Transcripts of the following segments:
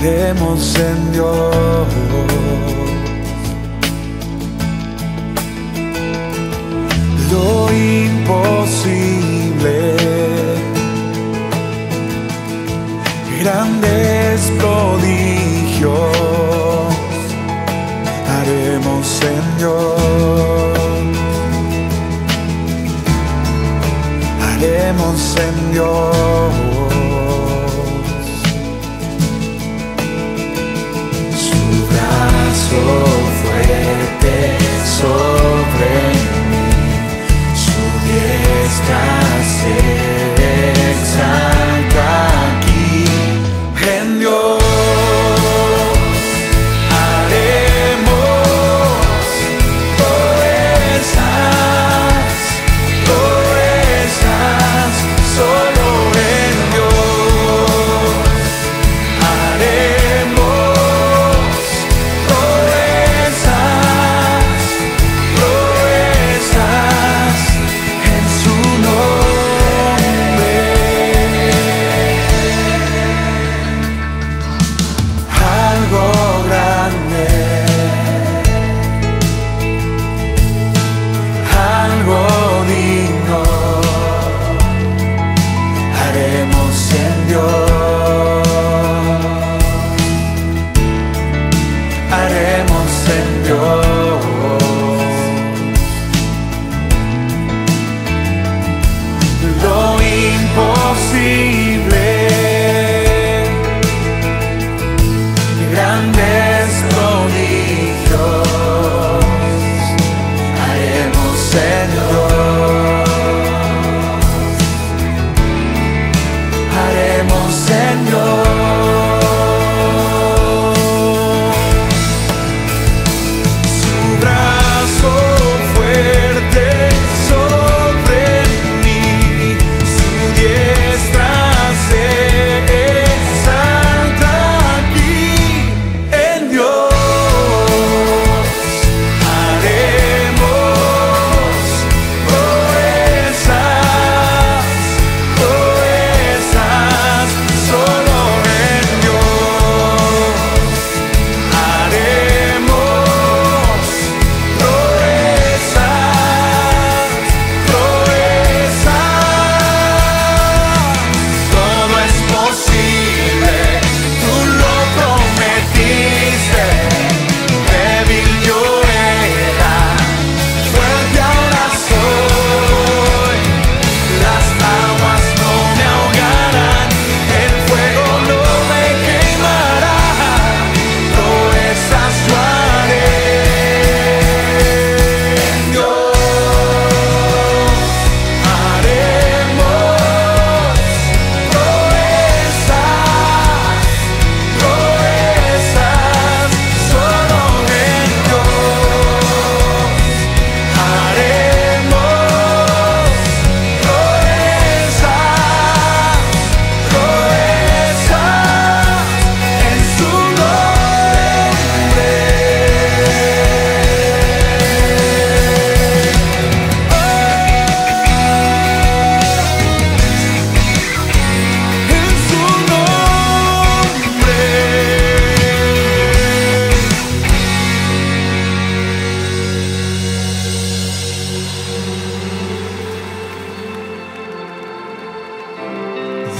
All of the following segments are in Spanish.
confiaremos en Dios. Lo imposible, grandes prodigios haremos en Dios, haremos en Dios. Su brazo fuerte sobre mí, su diestra se exalta aquí en Dios.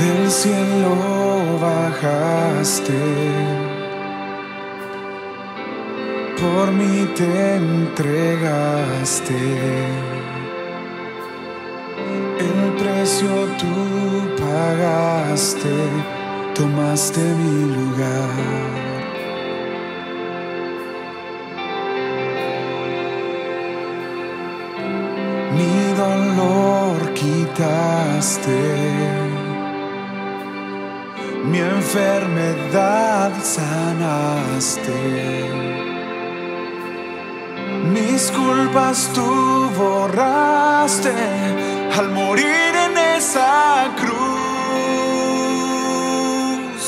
Del cielo bajaste, por mí te entregaste, el precio tú pagaste, tomaste mi lugar. Mi dolor quitaste, mi enfermedad sanaste, mis culpas tú borraste al morir en esa cruz.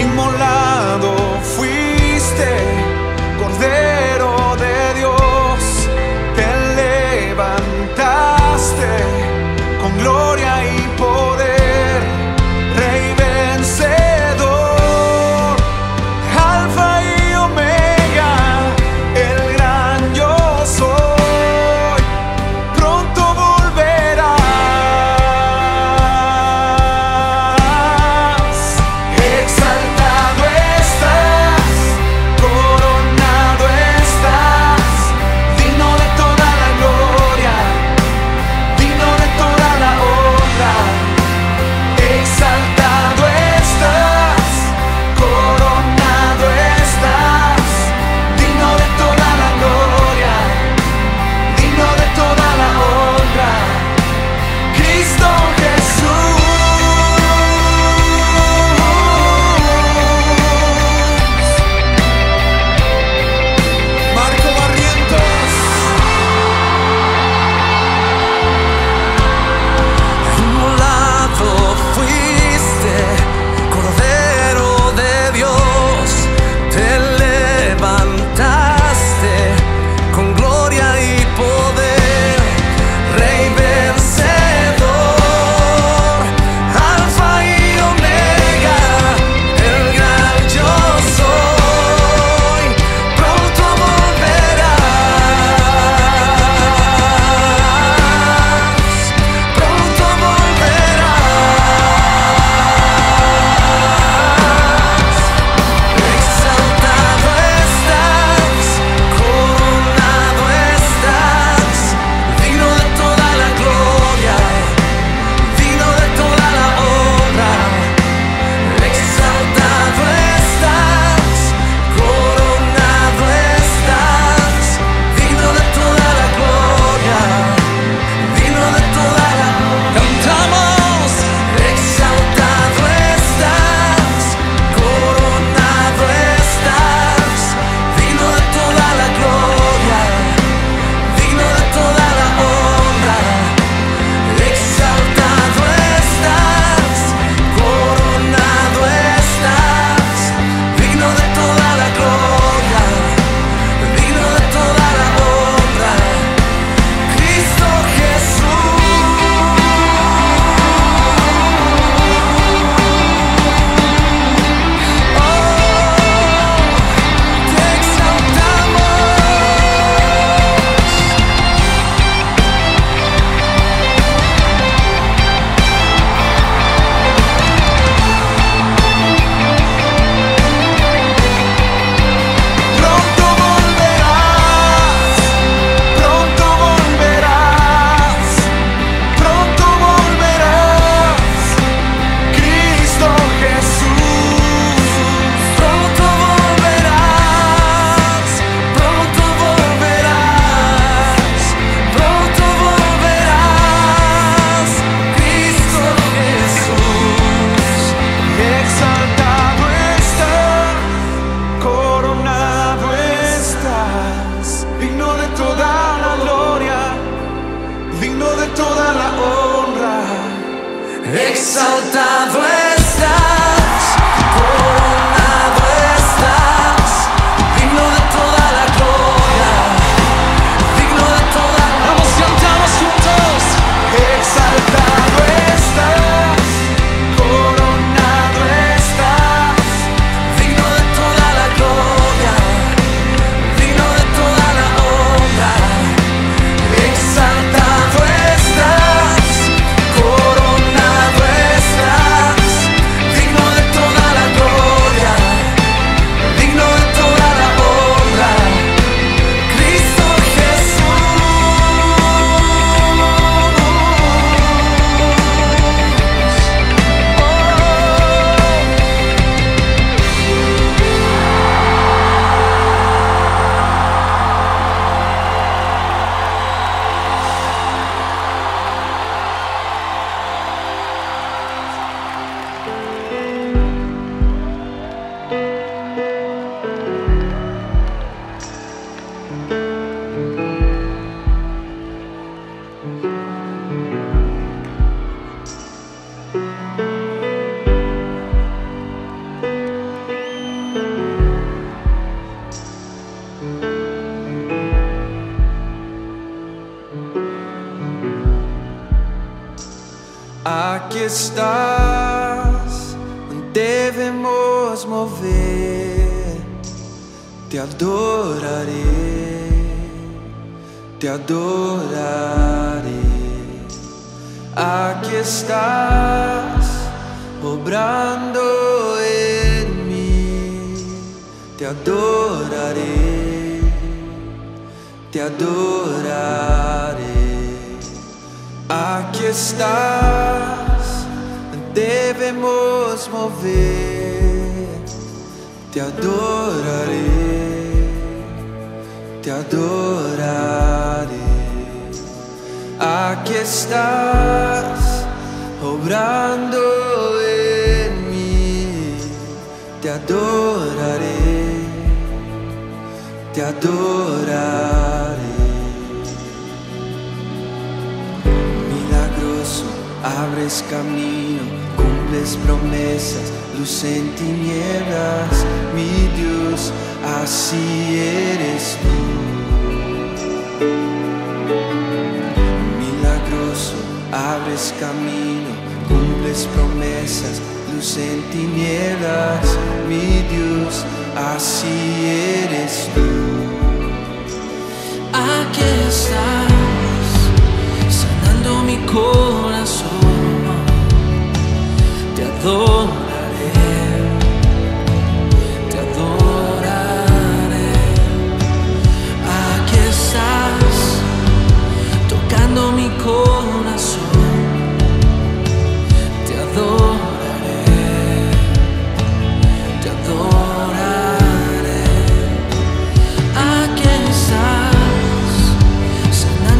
Inmolado fuiste, Cordero de Dios, te levantaste. Gloria y poder. Exaltado estás, coronado estás, digno de toda la gloria, digno de toda la... Vamos, cantamos juntos. Exaltado estás, coronado estás, digno de toda la gloria, digno de toda la honra. Exaltado estás, coronado. Aquí estás, debemos mover. Te adoraré, te adoraré. Aquí estás, obrando en mí. Te adoraré, te adoraré. Aquí estás, debemos mover. Te adoraré, te adoraré. Aquí estás, obrando en mí. Te adoraré, te adoraré. Abres camino, cumples promesas, luz en tinieblas, mi Dios, así eres tú. Milagroso, abres camino, cumples promesas, luz en tinieblas, mi Dios, así eres tú. Aquí estás, sanando mi corazón. Te adoraré, te adoraré. Aquí estás, tocando mi corazón. Te adoraré, te adoraré. Aquí estás, sanando.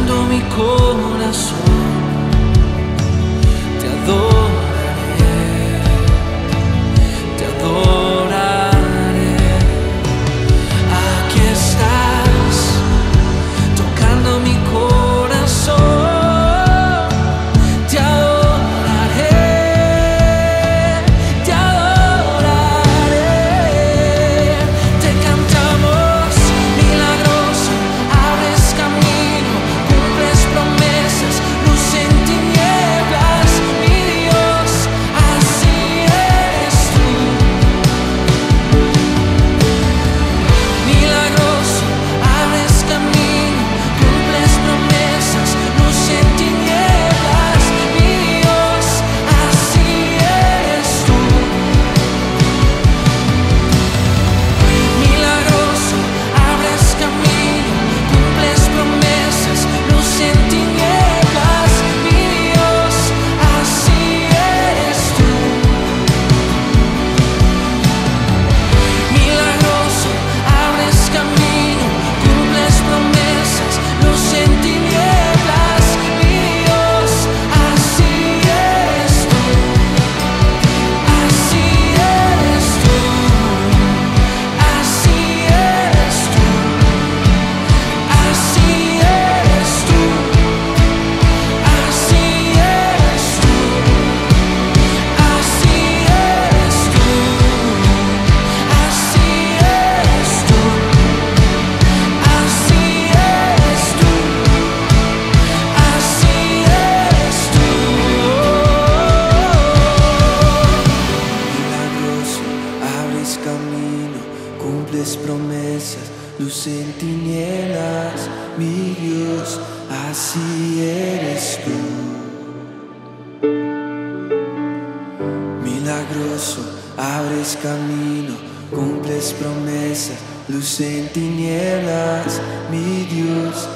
poderoso, abres camino, cumples promesas, luz en tinieblas, mi Dios,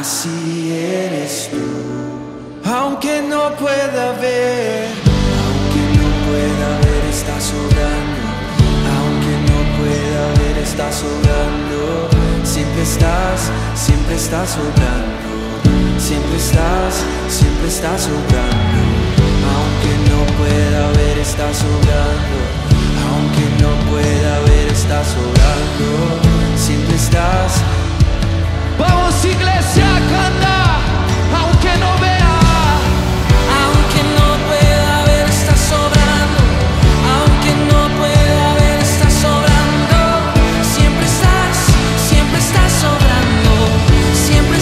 así eres tú. Aunque no pueda ver, estás obrando. Aunque no pueda ver, estás obrando. Siempre estás obrando. Siempre estás obrando. Aunque no pueda ver, estás obrando. Aunque no pueda ver, estás obrando. Siempre estás. Vamos, iglesia, canta. Aunque no vea, aunque no pueda ver, estás obrando. Aunque no pueda ver, estás obrando. Siempre estás obrando. Siempre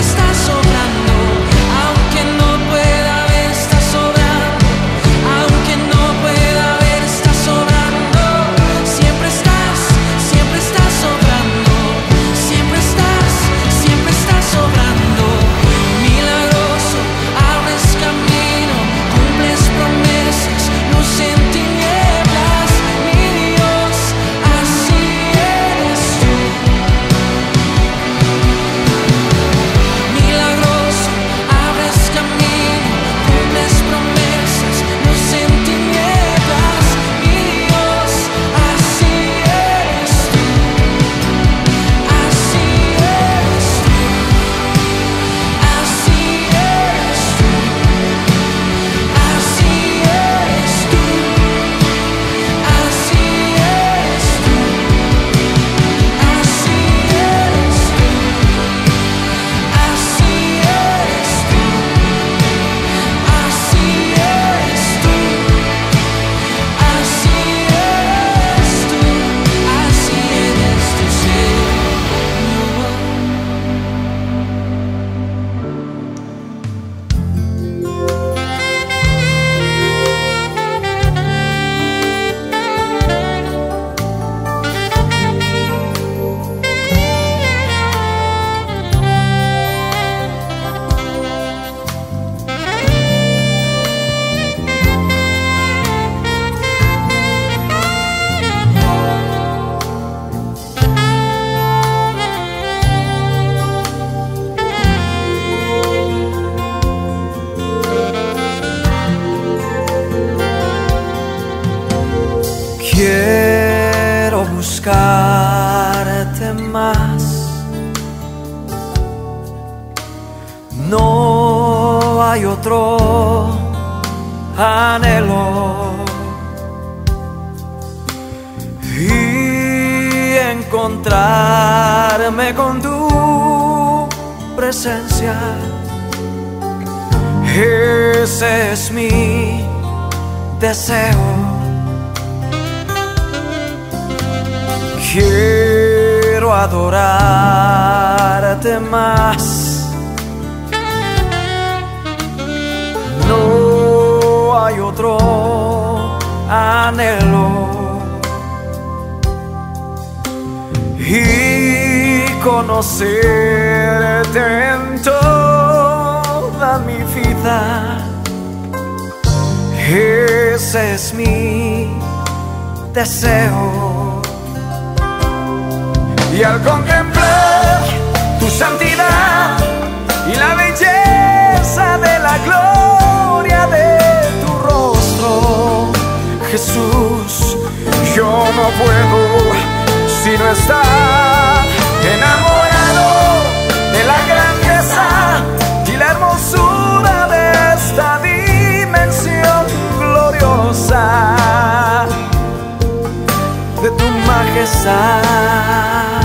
estás obrando. Aunque no pueda ver, estás obrando. Aunque no pueda ver, estás obrando. Siempre estás obrando. Siempre estás obrando. Milagroso, abres camino, cumples promesas, luz en tinieblas, mi Dios, así eres tú. Milagroso, abres camino, cumples promesas, luz en tinieblas, mi Dios, así eres tú, así eres tú, así eres tú, así eres tú, así eres tú. Así eres tú, así eres tú, así eres tú, así eres tú, Señor. Quiero buscarte más. No hay otro anhelo. Y encontrarme con tu presencia. Ese es mi deseo. Quiero adorarte más. No hay otro anhelo. Y conocerte en toda mi vida. Ese es mi deseo. Y al contemplar tu santidad y la belleza de la gloria de tu rostro, Jesús, yo no puedo sino estar enamorado de la grandeza y la hermosura de esta dimensión gloriosa de tu majestad.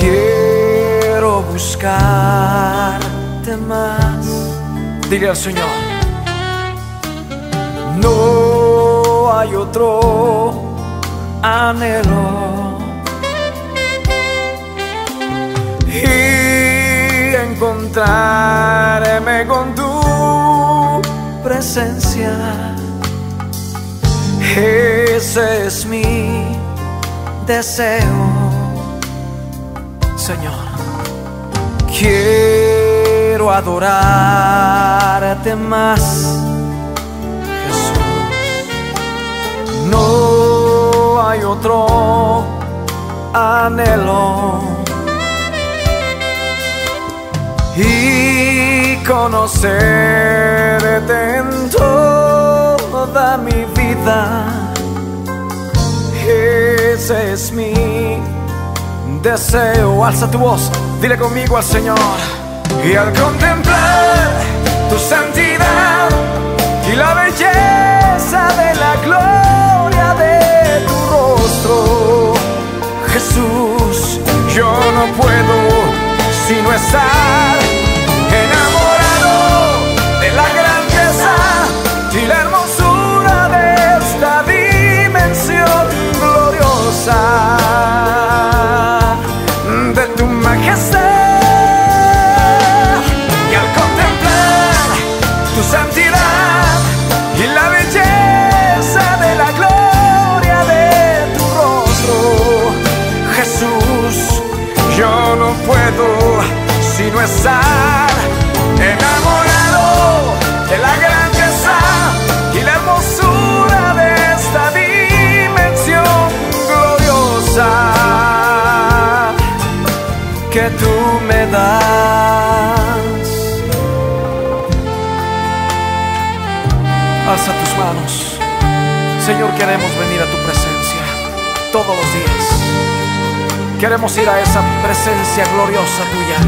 Quiero buscarte más. Dile al Señor. No hay otro anhelo. Y encontrarme con tu presencia. Ese es mi deseo. Señor, quiero adorarte más, Jesús. no hay otro anhelo. Y conocerte en toda mi vida, ese es mi deseo. Alza tu voz, dile conmigo al Señor. Y al contemplar tu santidad y la belleza de la gloria de tu rostro, Jesús, yo no puedo sino estar enamorado de la grandeza y la hermosura de esta dimensión gloriosa de tu majestad. Yo no puedo sino estar enamorado de la grandeza y la hermosura de esta dimensión gloriosa que tú me das. Alza tus manos. Señor, queremos venir a tu presencia todos los días. Queremos ir a esa presencia gloriosa tuya.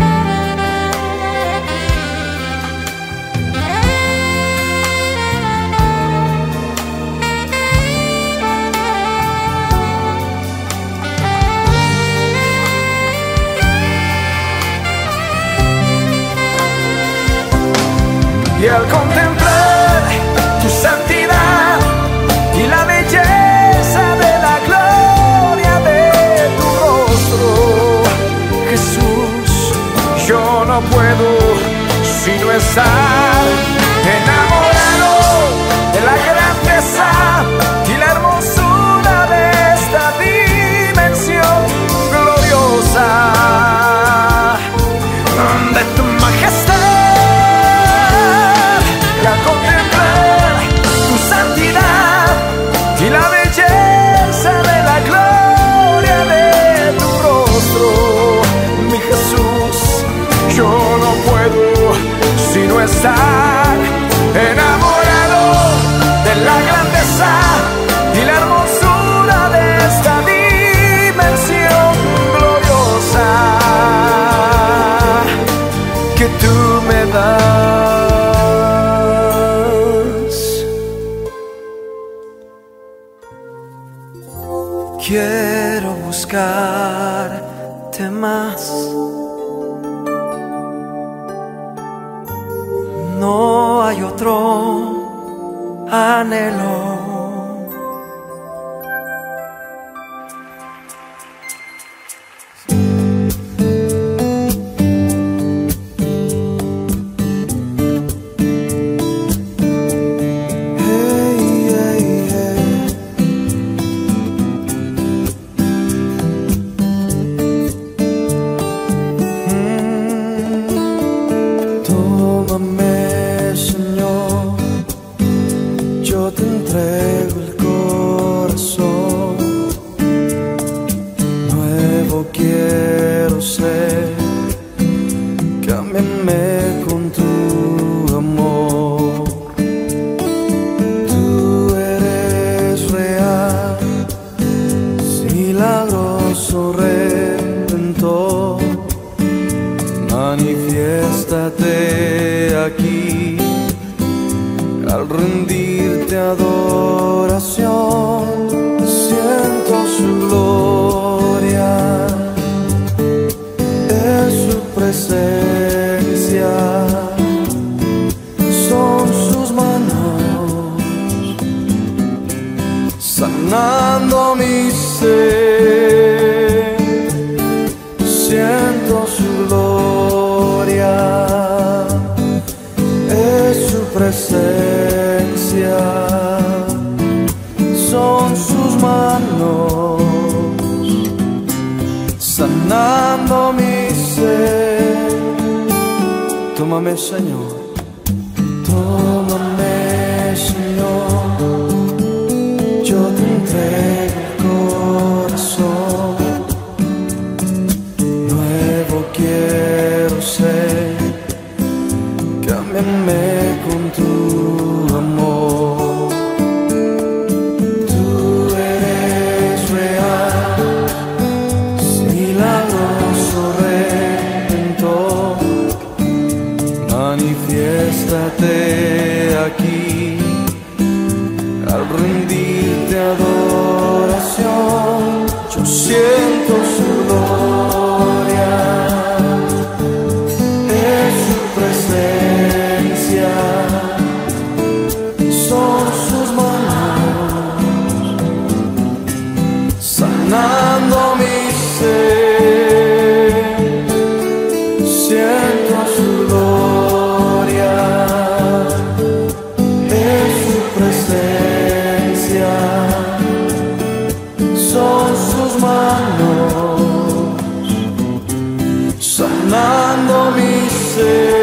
Y al contemplar tu santidad y la belleza de la gloria, Jesús, yo no puedo sino estar enamorado de la grandeza y la hermosura de esta dimensión gloriosa de tu majestad. Y al contemplar tu santidad y la belleza de la gloria de tu rostro, Jesús, yo no puedo sino estar enamorado de la grandeza y la hermosura de esta dimensión gloriosa que tú me das. Quiero buscarte más. No hay otro anhelo. Hey, hey, hey. Tómame, te entrego el corazón, nuevo quiero ser, cámbiame con tu amor. Tú eres real, milagroso redentor, manifiéstate aquí al rendir adoración. Siento su gloria en su presencia, son sus manos sanando mi ser. Siento su gloria en su presencia, sanando mi ser. Tómame, Señor. Tómame, Señor. Yo te llévenme con tu amor. Tú eres real, milagroso Redentor, manifiéstate aquí al rendirte adoración. Yo siento su gloria, son sus manos sanando mi ser. Siento su gloria, es su presencia, son sus manos sanando mi ser.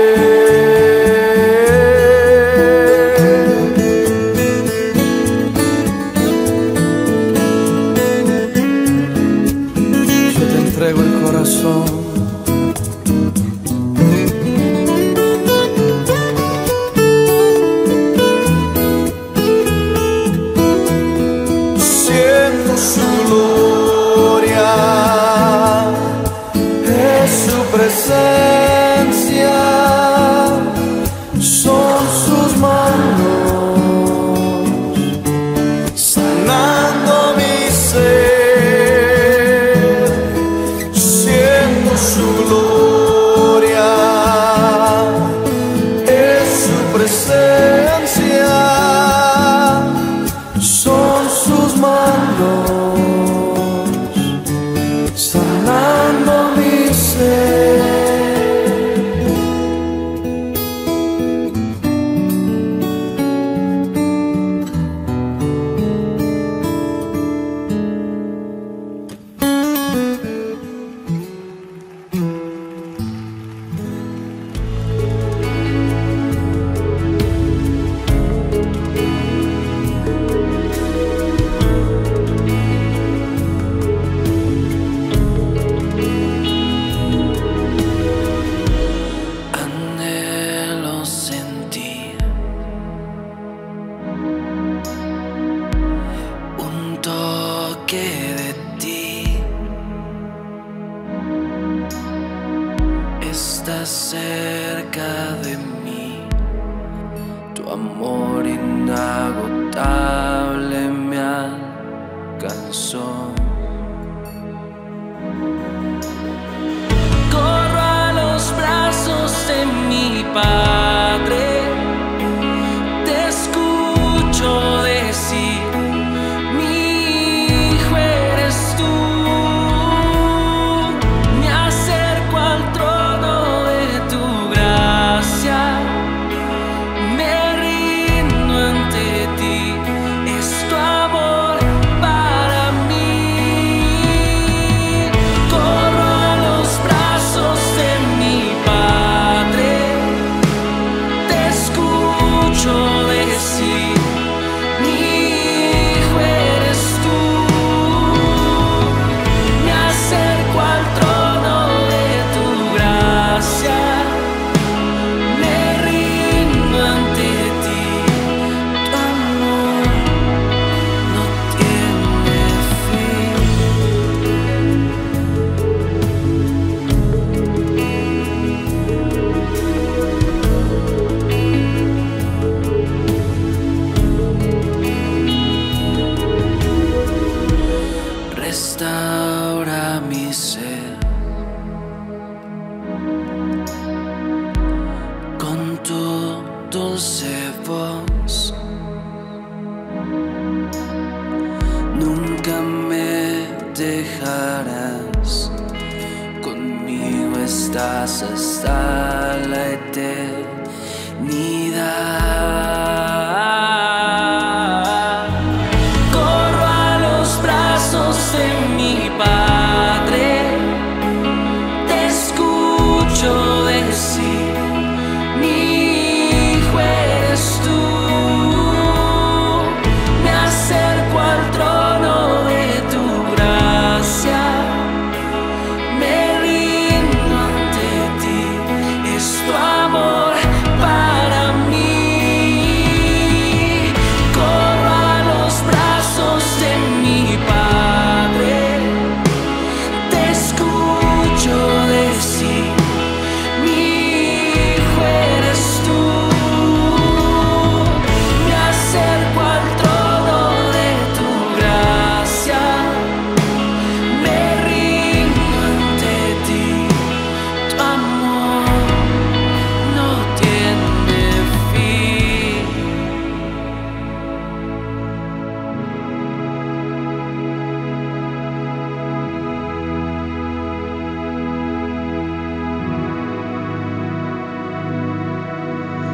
Amor.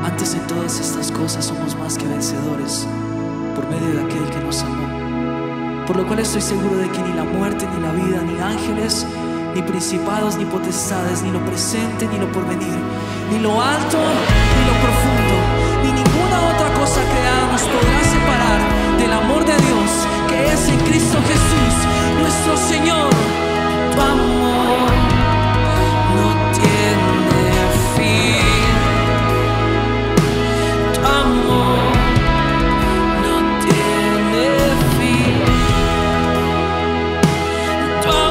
Antes de todas estas cosas somos más que vencedores por medio de aquel que nos amó. Por lo cual estoy seguro de que ni la muerte, ni la vida, ni ángeles, ni principados, ni potestades, ni lo presente, ni lo porvenir, ni lo alto, ni lo profundo, ni ninguna otra cosa creada nos podrá separar del amor de Dios que es en Cristo Jesús, nuestro Señor. Tu amor no tiene fin. Tu amor no tiene fin. Tu amor.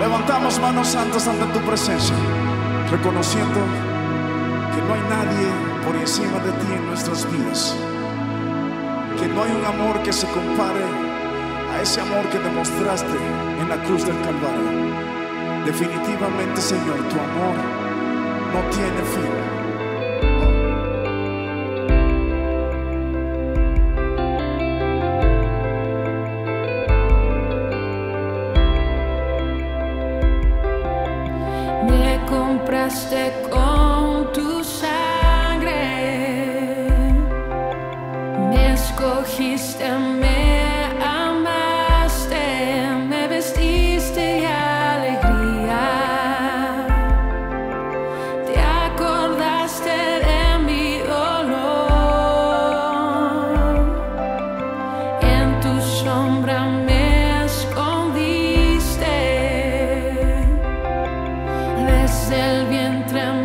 Levantamos manos santas ante tu presencia, reconociendo que no hay nadie por encima de ti en nuestras vidas, que no hay un amor que se compare a ese amor que demostraste en la cruz del Calvario. Definitivamente, Señor, tu amor no tiene fin. Con tu sangre me escogiste, me amaste, me vestiste de alegría, te acordaste de mi dolor, en tu sombra me escondiste, desde el vientre mío.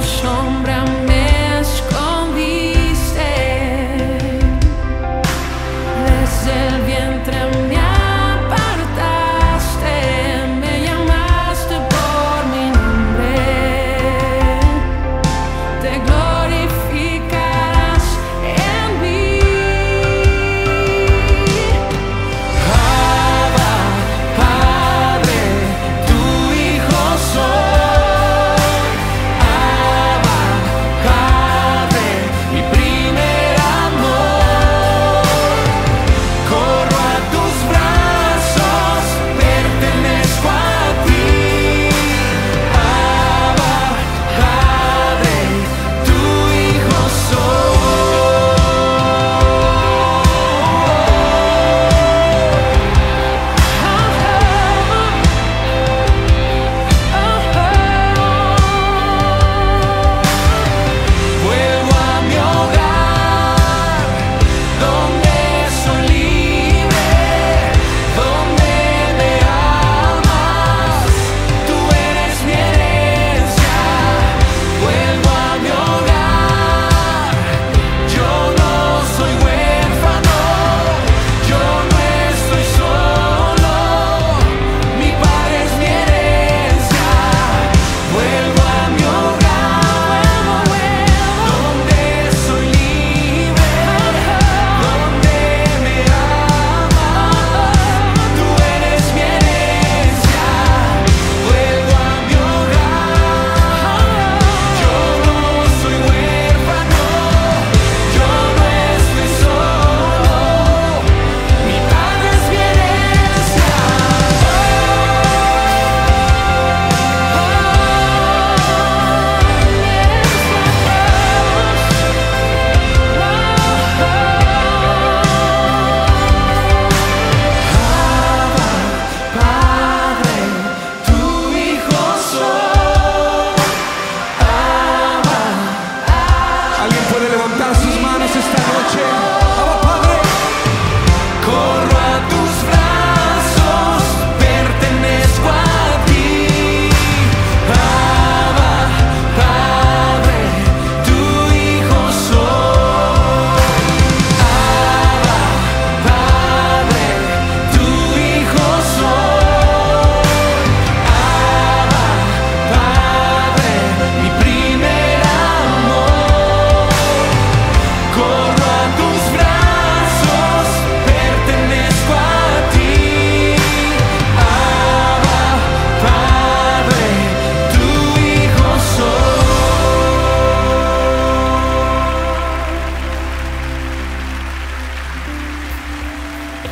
Sombra me escondiste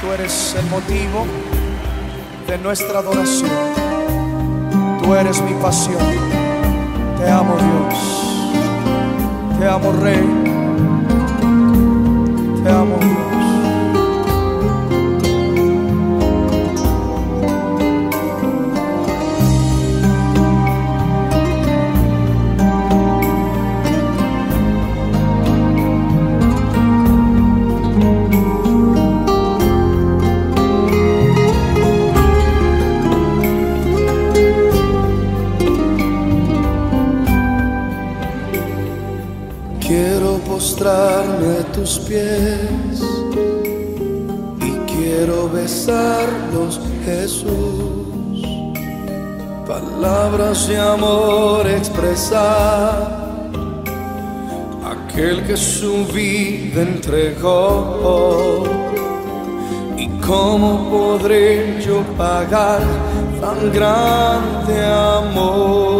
Tú eres el motivo de nuestra adoración. Tú eres mi pasión. Te amo, Dios. Te amo, Rey. Te amo, Dios. Postrarme a tus pies y quiero besarlos, Jesús. Palabras de amor expresar aquel que su vida entregó. ¿Y cómo podré yo pagar tan grande amor?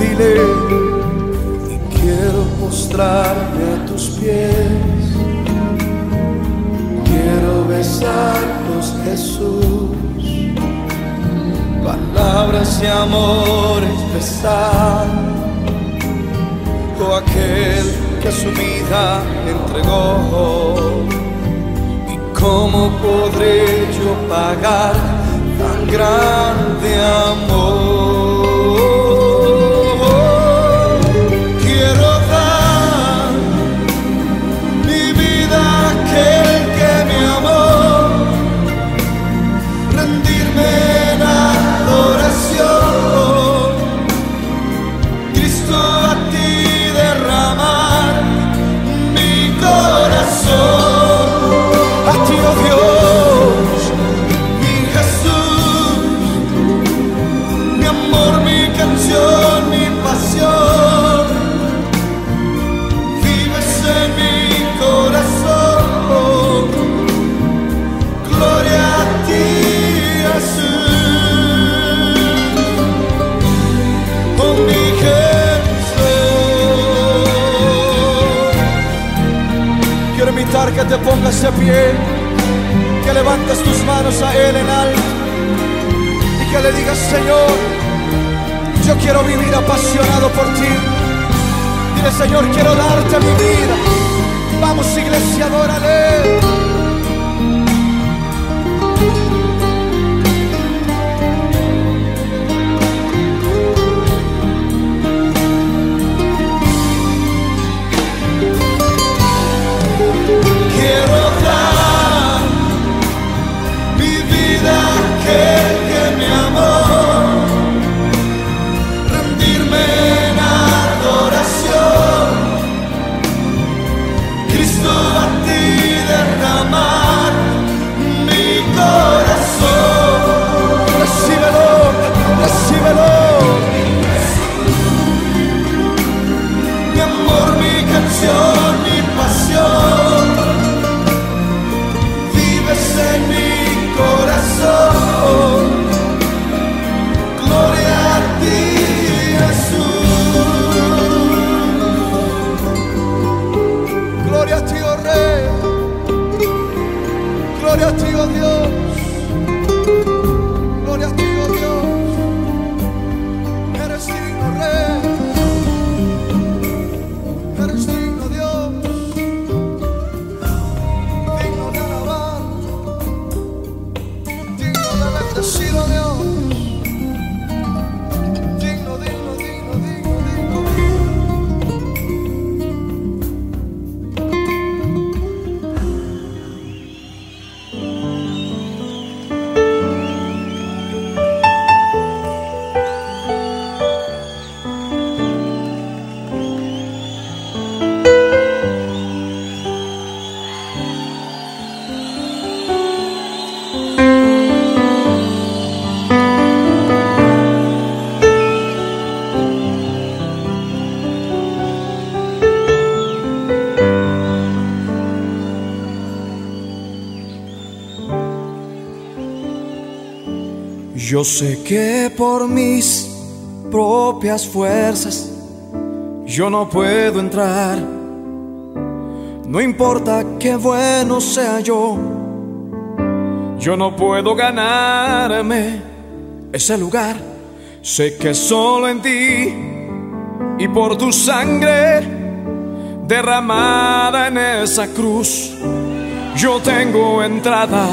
Dile, y quiero postrarme a tus pies, quiero besarlos, Jesús. Palabras de amor expresar o aquel que su vida entregó. ¿Y cómo podré yo pagar tan grande amor? Quiero dar mi vida a aquel que me amó, rendirme en adoración, Cristo a ti derramar mi corazón. A ti, oh Dios, que te pongas de pie, que levantes tus manos a Él en alto y que le digas: Señor, yo quiero vivir apasionado por ti. Dile: Señor, quiero darte mi vida. Vamos, iglesia, adórale. Yo sé que por mis propias fuerzas yo no puedo entrar. No importa qué bueno sea yo, yo no puedo ganarme ese lugar. Sé que solo en ti y por tu sangre derramada en esa cruz, yo tengo entrada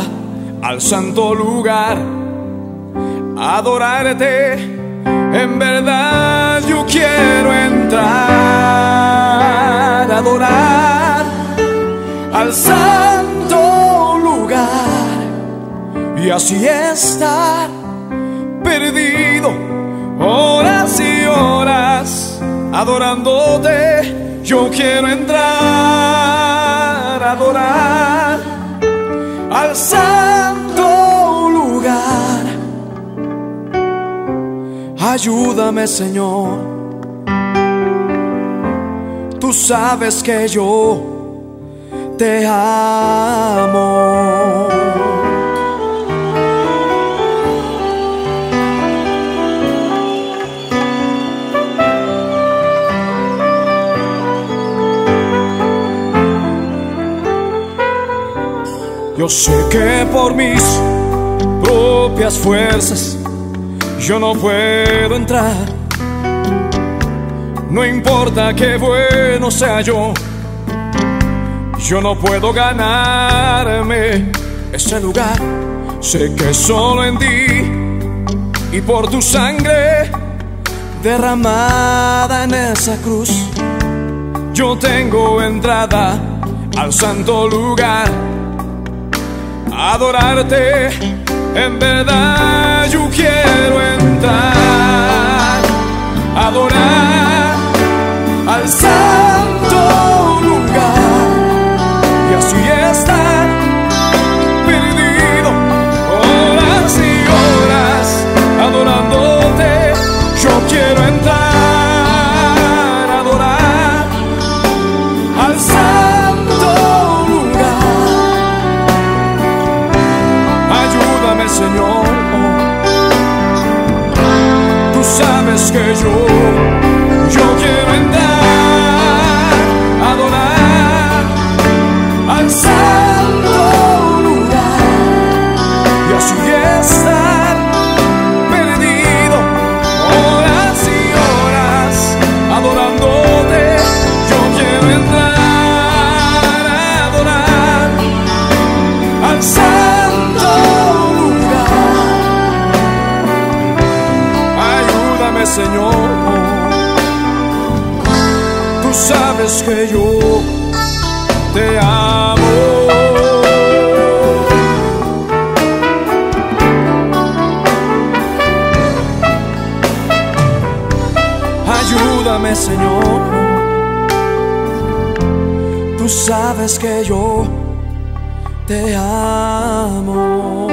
al santo lugar. Adorarte, en verdad yo quiero entrar, adorar al santo lugar y así estar perdido horas y horas adorándote. Yo quiero entrar, adorar al santo lugar. Ayúdame, Señor, tú sabes que yo te amo. Yo sé que por mis propias fuerzas yo no puedo entrar. No importa qué bueno sea yo, yo no puedo ganarme ese lugar. Sé que solo en ti y por tu sangre derramada en esa cruz, yo tengo entrada al santo lugar. Adorarte, en verdad yo quiero entrar, adorar al santo lugar y así estar perdido horas y horas adorándote. Yo quiero entrar, adorar al santo lugar. Ayúdame, Señor, tú sabes que yo quiero entrar, adorar al santo lugar y así estar perdido horas y horas adorándote. Yo quiero entrar, adorar al santo lugar. Ayúdame, Señor, tú sabes que yo te amo. Ayúdame, Señor, tú sabes que yo te amo.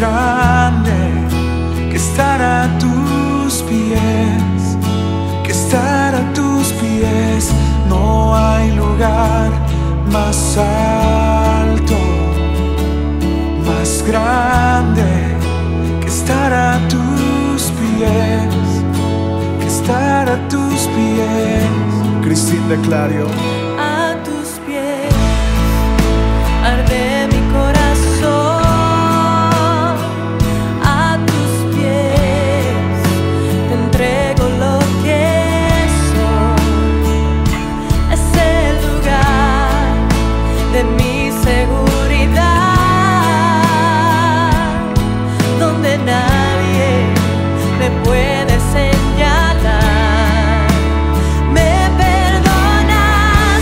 Grande que estar a tus pies, estar a tus pies, no hay lugar más alto, más grande que estar a tus pies, que estar a tus pies. Cristine D'Clario. A tus pies arde mi corazón. Puedes señalar, me perdonas.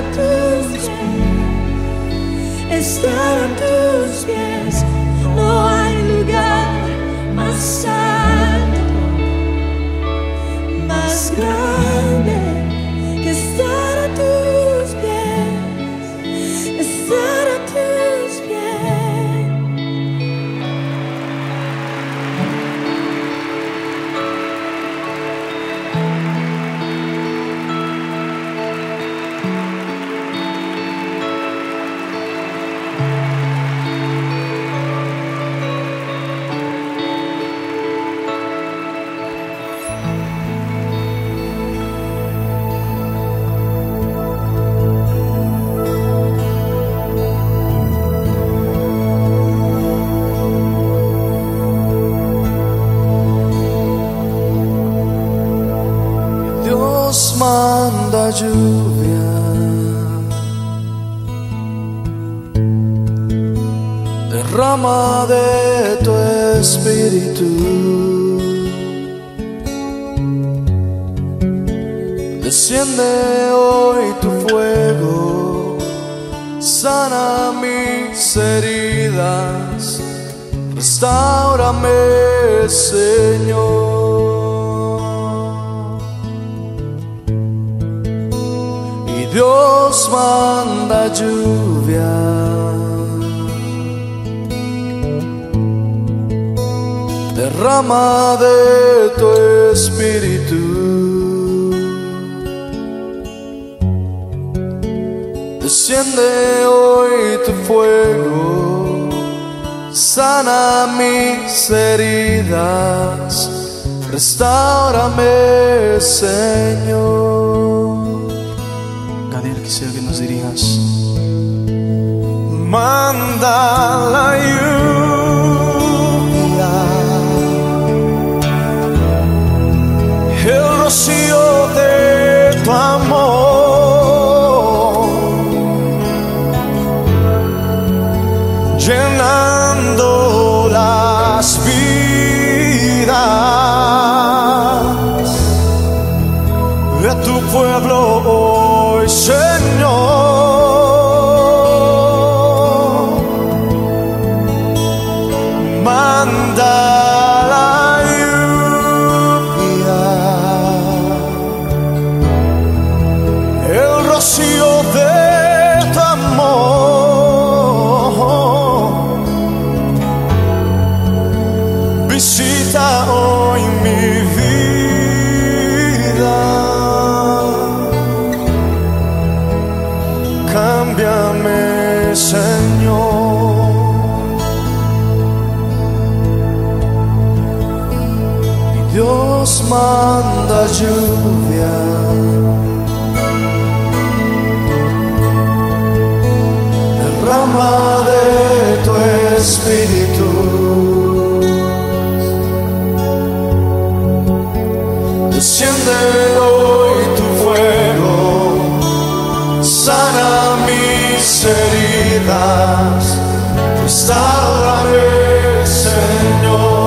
a tus pies, estar a tus pies. No hay lugar más santo, más grande que estar a tus pies, estar a tus manda lluvia derrama de tu espíritu, desciende hoy tu fuego, sana mis heridas, restáurame, Señor. Dios manda lluvia, derrama de tu espíritu, desciende hoy tu fuego, sana mis heridas, restáurame, Señor. Quisiera que nos dirijas. Manda la lluvia, el rocío de tu amor, llenando las vidas de tu pueblo hoy, Señor. Dios manda lluvia, derrama de tu espíritu, desciende hoy tu fuego, sana mis heridas, restáurame, Señor.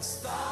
Stop.